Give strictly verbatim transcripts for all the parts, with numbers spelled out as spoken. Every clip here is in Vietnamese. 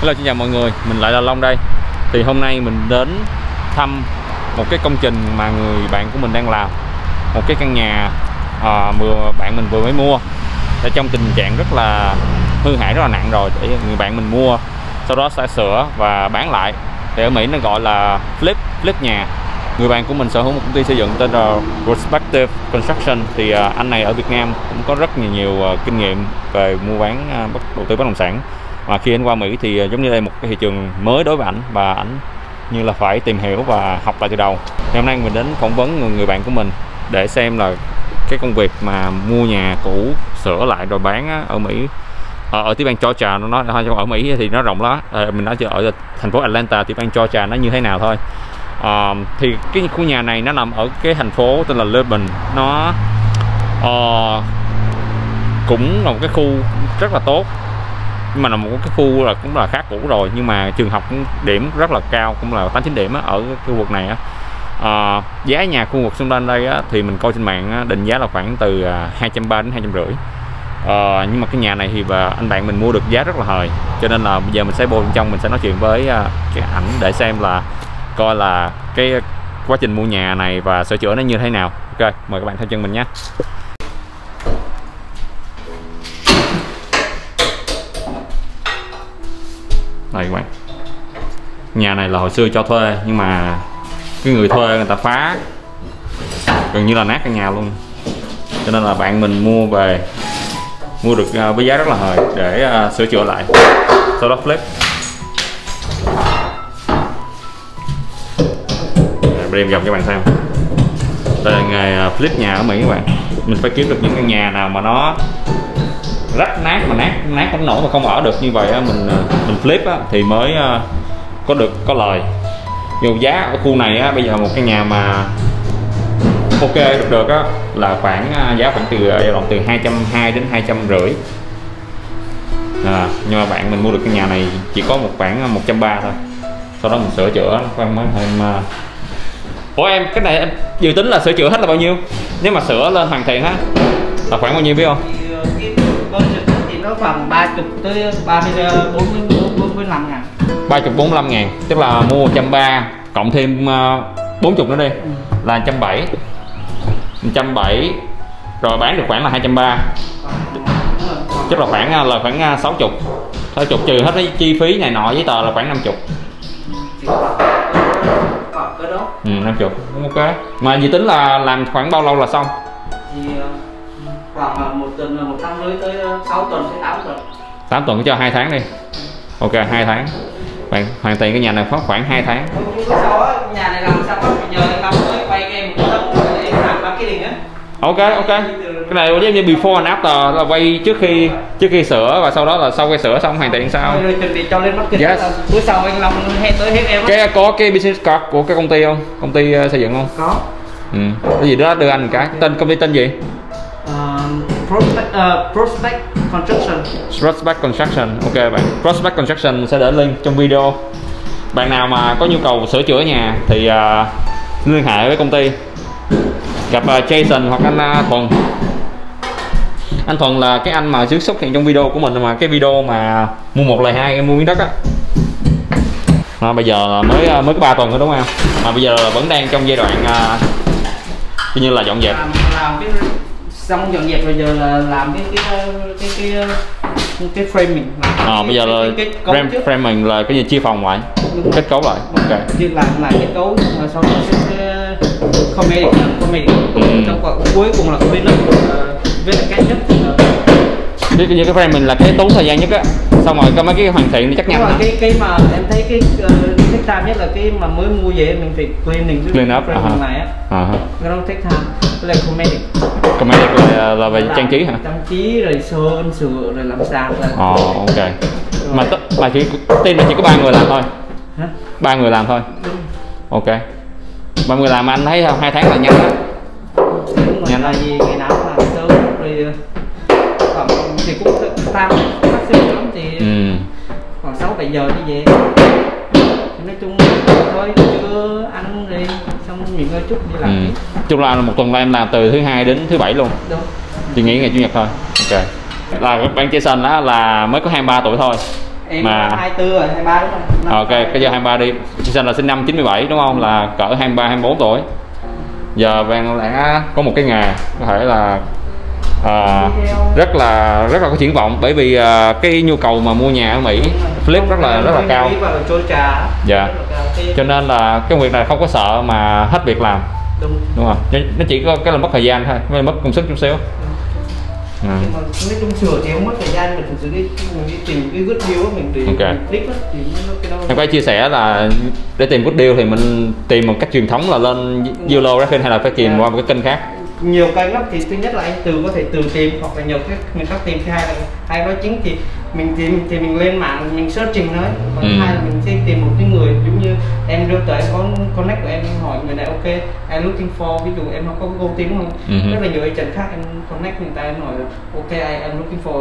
Hello, xin chào mọi người, mình lại là Long đây. Thì hôm nay mình đến thăm một cái công trình mà người bạn của mình đang làm. Một cái căn nhà à, vừa bạn mình vừa mới mua, đã trong tình trạng rất là hư hại, rất là nặng rồi. Để người bạn mình mua, sau đó sẽ sửa và bán lại. Thì ở Mỹ nó gọi là flip, flip nhà. Người bạn của mình sở hữu một công ty xây dựng tên là Prospective Construction. Thì à, anh này ở Việt Nam cũng có rất nhiều, nhiều à, kinh nghiệm về mua bán à, đầu tư bất động sản. Mà khi anh qua Mỹ thì giống như đây một cái thị trường mới đối với ảnh, và ảnh như là phải tìm hiểu và học lại từ đầu. Hôm nay mình đến phỏng vấn người, người bạn của mình để xem là cái công việc mà mua nhà cũ sửa lại rồi bán ở Mỹ, ở, ở tiểu bang Georgia, nó ở Mỹ thì nó rộng lắm. À, mình nói chưa ở thành phố Atlanta, tiểu bang Georgia nó như thế nào thôi. À, thì cái khu nhà này nó nằm ở cái thành phố tên là Le Bình, nó à, cũng là một cái khu rất là tốt. Nhưng mà là một cái khu là cũng là khá cũ rồi, nhưng mà trường học cũng điểm rất là cao, cũng là tám chín điểm á, ở khu vực này á. À, giá nhà khu vực xung quanh đây á, thì mình coi trên mạng á, định giá là khoảng từ hai trăm ba mươi đến hai trăm rưỡi. À, nhưng mà cái nhà này thì và anh bạn mình mua được giá rất là hời, cho nên là bây giờ mình sẽ vô bên trong, mình sẽ nói chuyện với cái ảnh để xem là coi là cái quá trình mua nhà này và sửa chữa nó như thế nào. Ok, mời các bạn theo chân mình nhé. Đây các bạn, nhà này là hồi xưa cho thuê, nhưng mà cái người thuê người ta phá gần như là nát căn nhà luôn, cho nên là bạn mình mua về mua được với giá rất là hời để sửa chữa lại, sau đó flip. Mình đem vòng cho bạn xem. Đây là nghề flip nhà ở Mỹ các bạn. Mình phải kiếm được những căn nhà nào mà nó rách nát mà nát nát không nổi mà không ở được, như vậy á, mình mình flip á, thì mới có được có lời. Dù giá ở khu này á, bây giờ một cái nhà mà ok được được á, là khoảng giá khoảng từ giai đoạn từ hai trăm hai mươi đến hai trăm rưỡi. À, nhưng mà bạn mình mua được cái nhà này chỉ có một khoảng một trăm ba mươi thôi, sau đó mình sửa chữa khoảng mới thêm. Ủa em, cái này em dự tính là sửa chữa hết là bao nhiêu, nếu mà sửa lên hoàn thiện á là khoảng bao nhiêu biết không? Thì nó khoảng ba mươi tới ba mươi bốn mươi lăm ngàn. ba mươi bốn mươi lăm ngàn, tức là mua một trăm ba mươi cộng thêm bốn mươi nữa đi là một trăm bảy mươi. một trăm bảy mươi rồi bán được khoảng là hai trăm ba mươi. Chắc là khoảng là khoảng sáu mươi. sáu mươi trừ hết cái chi phí này nọ giấy tờ là khoảng năm mươi. Ừ, năm mươi. Ok. Mà dự tính là làm khoảng bao lâu là xong? Khoảng một tuần, một tháng rưỡi tới sáu tuần tới tám tuần. tám tuần cho hai tháng đi. Ok, hai tháng. Bạn hoàn thiện cái nhà này khoảng khoảng hai tháng. Sau á, nhà này làm xong giờ làm mới quay game một tấm để làm ba cái đình á. Ok, ok. Cái này giống như before and after, là quay trước khi trước khi sửa và sau đó là sau khi sửa xong hoàn thiện sao. Rồi chuẩn bị cho lên marketing. Yes. Bữa sau anh Long hay tới hết em. Cái có cái business card của cái công ty không? Công ty xây dựng không? Có. Ừ. Cái gì đó đưa anh cái. Tên công ty tên gì? Prospect, uh, Prospect Construction. Prospect Construction, ok bạn. Prospect Construction sẽ để link trong video. Bạn nào mà có nhu cầu sửa chữa nhà thì uh, liên hệ với công ty. Gặp uh, Jason hoặc anh uh, Thuần. Anh Thuần là cái anh mà trước xuất hiện trong video của mình, mà cái video mà mua một lời hai em mua miếng đất á. À, bây giờ mới uh, mới có ba tuần nữa đúng không? Mà bây giờ vẫn đang trong giai đoạn uh, như là dọn dẹp. Xong dọn dẹp rồi giờ là làm cái cái cái cái cái, cái framing. Ờ à, bây giờ là cái, cái frame, framing là cái gì chia phòng lại, kết cấu lại. Ok. Như làm lại kết cấu rồi sau đó sẽ không mê được không mê trong quả cuối cùng là bên lớp với lại cái nhất. Cái như cái framing là cái tốn thời gian nhất á. Xong rồi có mấy cái hoàn thiện thì chắc nhanh. Cái cái mà em thấy cái thích tham nhất là cái mà mới mua về mình phải cleaning cái framing này á. Ờ ha. Nó thích tham. Là comedic. Comedic là, là về làm, trang trí hả? Trang trí rồi sơn sửa rồi làm sàn rồi. Ồ oh, ok. Rồi. Mà mà chỉ tin là chỉ có ba người làm thôi. Hả? Ba người làm thôi. Đúng. Ok. Ba người làm mà anh thấy không? Hai tháng là nhanh lắm. Nhanh là gì ngày nào làm sớm rồi khoảng thì cũng tam phát sinh lắm thì ừ. Khoảng sáu bảy giờ đi về. Nói chung thôi chưa ăn gì xong nghỉ ngơi chút đi làm. Ừ. Chung là một tuần là em làm từ thứ hai đến thứ bảy luôn. Đúng. Chỉ nghỉ ngày chủ nhật thôi. Ok. Là bạn Jason đó là mới có hai mươi ba tuổi thôi. Em mà hai mươi tư rồi, hai mươi ba đúng không? Ok, cái giờ hai mươi ba đi. Jason là sinh năm chín mươi bảy đúng không? Là cỡ hai mươi ba, hai mươi bốn tuổi. Giờ Vàng đã có một cái nghề có thể là à, rất là rất là có triển vọng, bởi vì à, cái nhu cầu mà mua nhà ở Mỹ flip rất là rất là cao. Dạ. Cho nên là cái việc này không có sợ mà hết việc làm. Đúng. Đúng rồi. Nó, nó chỉ có cái là mất thời gian thôi, mới mất công sức chút xíu. Ừ. Nhưng mà nói chung sửa thì không mất thời gian, mình chỉ đi, mình đi tìm cái good deal mình tìm okay. click thì cái đâu. Em phải chia sẻ là để tìm good deal thì mình tìm một cách truyền thống là lên Zillow, Redfin hay là phải tìm yeah. qua một cái kênh khác. Nhiều kênh lắm, thì thứ nhất là anh Từ có thể tự tìm hoặc là nhiều cái người khác tìm, thứ hai là hai đó chính thì mình tìm thì mình lên mạng mình searching thôi, còn ừ. hai là mình sẽ tìm một cái người giống như em đưa tới có connect của em, em hỏi người này ok I looking for, ví dụ em không có Google tiếng không ừ. rất là nhiều agent khác em connect người ta, em hỏi là ok I am looking for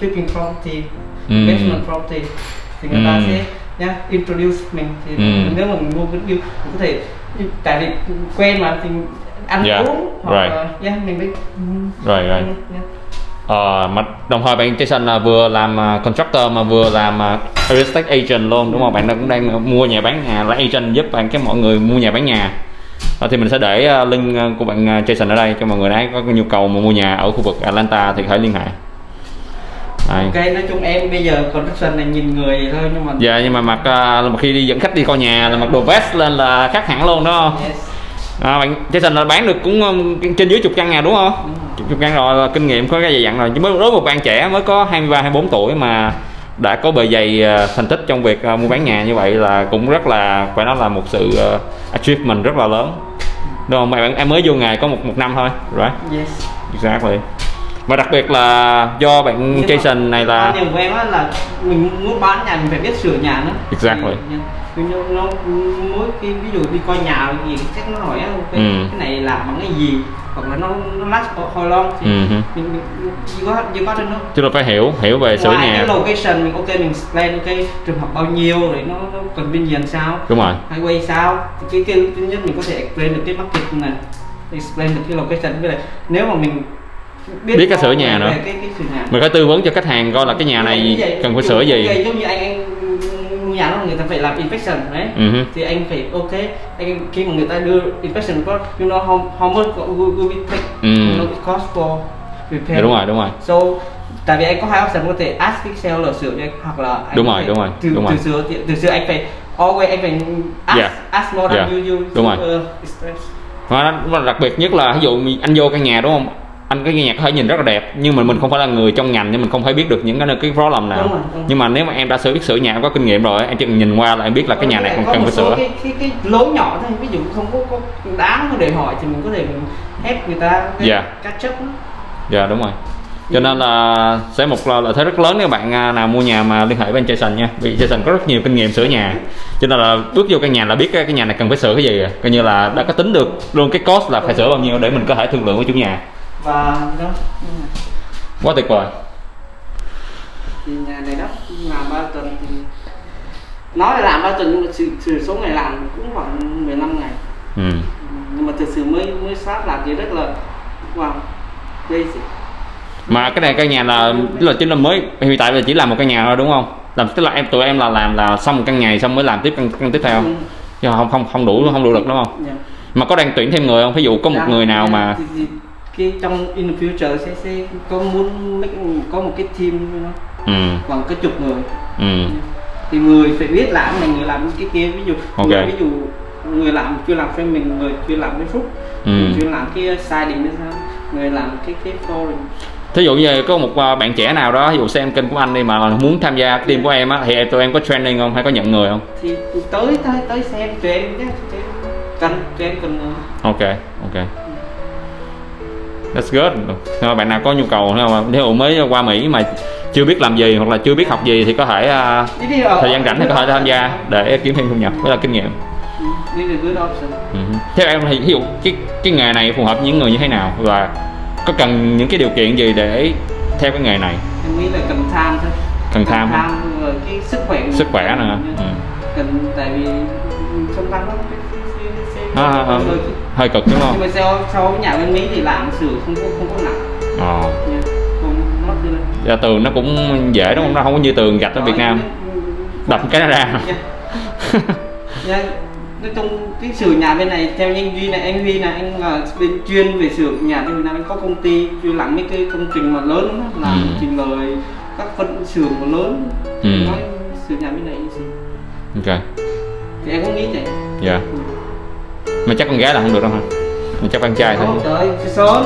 flipping property, ừ. investment property thì người ừ. ta sẽ nhá introduce mình thì ừ. nếu mà mình mua cái deal mình có thể, tại vì quen mà thì ăn yeah. uống hoặc right. uh, yeah, mình biết rồi right, right. yeah. Ờ, mà đồng thời bạn Jason vừa làm contractor mà vừa làm real estate agent luôn đúng không? Bạn cũng đang mua nhà bán nhà là agent giúp bạn cái mọi người mua nhà bán nhà. Ờ, thì mình sẽ để link của bạn Jason ở đây cho mọi người đã có nhu cầu mà mua nhà ở khu vực Atlanta thì hãy liên hệ. Đây. Ok, nói chung em bây giờ construction này nhìn người vậy thôi nhưng mà dạ yeah, nhưng mà mặc mà khi đi dẫn khách đi coi nhà là mặc đồ vest lên là khác hẳn luôn đúng không? Yes. À, bạn Jason là bán được cũng trên dưới chục căn nhà đúng không? Đúng chục, chục căn rồi, là kinh nghiệm có cái dày dặn rồi. Chứ mới đối với một bạn trẻ mới có hai mươi ba, hai mươi bốn tuổi mà đã có bề dày uh, thành tích trong việc uh, mua bán nhà như vậy là cũng rất là phải nói là một sự uh, achievement rất là lớn. Đúng không? Mày, bạn em mới vô nghề có một một năm thôi, right? Yes. Exactly. Và đặc biệt là do bạn Jason không? Này là điều của em là mình muốn bán nhà mình phải biết sửa nhà nữa. Exactly. Thì, nó mỗi cái ví dụ đi coi nhà gì chắc nó hỏi okay, ừ. cái này làm bằng cái gì hoặc là nó nó last how long thì ừ. mình chỉ có chỉ có trên đó chứ là phải hiểu hiểu về sửa nhà, cái location mình ok mình plan cái trường hợp bao nhiêu rồi nó, nó cần bên gì làm sao đúng rồi hay quay sao cái cái thứ nhất mình có thể explain được cái market này, explain được cái location với lại nếu mà mình biết, biết cái sửa nhà nữa cái, cái sửa nhà. Mình phải tư vấn cho khách hàng coi là cái nhà này vậy, cần phải sửa gì giống như anh, anh nhà đó người ta phải làm inspection đấy uh-huh. thì anh phải ok anh, khi mà người ta đưa inspection report you know how, how much will be take you know, cost for repair. Đúng rồi đúng rồi so tại vì anh có hai option, có thể ask cái seller sửa cho anh hoặc là anh đúng rồi đúng rồi từ, đúng từ, rồi từ xưa từ xưa anh phải always anh phải ask, yeah. ask more than yeah. you, you đúng so, rồi uh, stress. Và đặc biệt nhất là ví dụ anh vô căn nhà đúng không, anh cái nhà có thể nhìn rất là đẹp nhưng mà mình không phải là người trong ngành nên mình không phải biết được những cái cái problem nào. Đúng rồi, đúng. Nhưng mà nếu mà em đã sửa biết sửa nhà, em có kinh nghiệm rồi, em chỉ cần nhìn qua là em biết là cái nhà này không cần phải sửa. Cái, cái, cái lỗ nhỏ thôi, ví dụ không có, có đáng để hỏi thì mình có thể mình ép người ta yeah. catch up. Dạ yeah, đúng rồi. Cho nên là sẽ một lợi thế rất lớn nếu bạn nào mua nhà mà liên hệ với anh Jason nha. Vì Jason có rất nhiều kinh nghiệm sửa nhà. Cho nên là bước vô căn nhà là biết cái nhà này cần phải sửa cái gì rồi. Coi như là đã có tính được luôn cái cost là phải sửa bao nhiêu để mình có thể thương lượng với chủ nhà. Và đó quá tuyệt vời. Thì nhà này đó làm ba tuần thì nói là làm ba tuần nhưng mà trừ số ngày làm cũng khoảng mười lăm ngày ừ. nhưng mà thực sự mới mới sát làm thì rất là wow crazy. Mà cái này căn nhà là là chính là mới hiện tại là chỉ làm một căn nhà thôi đúng không, làm tức là em tụi em là làm là xong một căn ngày xong mới làm tiếp căn, căn tiếp theo ừ. chứ không không không đủ không đủ lực đúng không yeah. Mà có đang tuyển thêm người không, ví dụ có một đang, người nào mà thì, thì, cái trong in the future sẽ, sẽ có muốn make, có một cái team ừ. khoảng cái chục người ừ. thì người phải biết làm này người làm cái kia, ví dụ okay. người, ví dụ người làm chưa làm phim mình, người chưa làm cái phút ừ. chưa làm cái siding nữa sao, người làm cái cái flooring. Thí dụ như có một bạn trẻ nào đó, ví dụ xem kênh của anh đi mà muốn tham gia team yeah. của em á, thì tụi em có training không hay có nhận người không? Thì tới tới tới xem tụi em nhé, cần tụi em cần người. Ok ok. That's good. Thôi, bạn nào có nhu cầu nếu mới qua Mỹ mà chưa biết làm gì hoặc là chưa biết học gì thì có thể uh, thời gian rảnh thì có thể tham gia để kiếm thêm thu nhập với là kinh nghiệm. Uh-huh. Theo em thì ví dụ cái cái nghề này phù hợp với những người như thế nào và có cần những cái điều kiện gì để theo cái nghề này? Em nghĩ là cần tham thôi. Cần tham. Cần tham rồi cái sức khỏe. Sức khỏe nữa. Ừ. Cần tại vì trong tham lắm. À, à, à. Hơi, hơi cực đúng không? Nhưng mà sau, sau nhà bên Mỹ thì làm sửa không có không có nặng. Ờ. Oh. Yeah. Không, Dạ, tường nó cũng dễ đúng không? Nó không có như tường gạch ở Việt Nam đập cái nó ra. Nói chung cái xưởng nhà bên này theo anh Duy này, anh Huy này, anh là bên chuyên về xưởng nhà bên Việt Nam, anh có công ty chuyên làm mấy cái công trình mà lớn, làm ừ. trình lời các phân xưởng mà lớn. Ừ. Nói xưởng nhà bên này như gì? Ok. Thì em cũng nghĩ vậy. Dạ. Ừ. Mà chắc con gái là không được đâu hả? Mà chắc con trai thôi. Không, trời, sớm.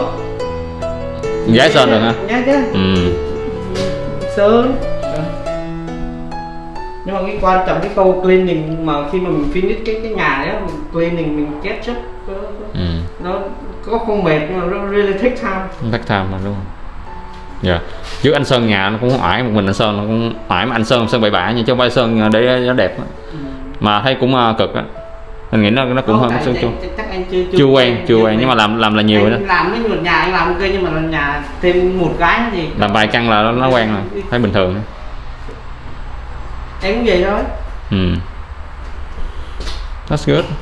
Gái sơn được hả? Gái chứ. Ừ. Sơn. Nhưng mà cái quan trọng cái câu cleaning, mà khi mà mình finish cái cái nhà đấy, mình cleaning mình chết chất ừ. nó có không mệt nhưng mà nó really take time. Take time mà đúng không? Dạ. Yeah. Chứ anh sơn nhà nó cũng ải một mình anh sơn, nó cũng ải mà anh sơn sơn bậy bạ nhưng trong vai sơn để nó đẹp ừ. mà thấy cũng cực á. Mình nghĩ nó nó cũng không, hơn sơn chung. Chắc anh chưa chưa, chưa quen, chưa quen nhưng mà làm làm là nhiều rồi đó. Làm với một nhà anh làm ok nhưng mà làm nhà thêm một cái gì. Làm vài căn là nó, nó quen rồi, thấy bình thường. Em cũng vậy thôi. Ừ. That's good.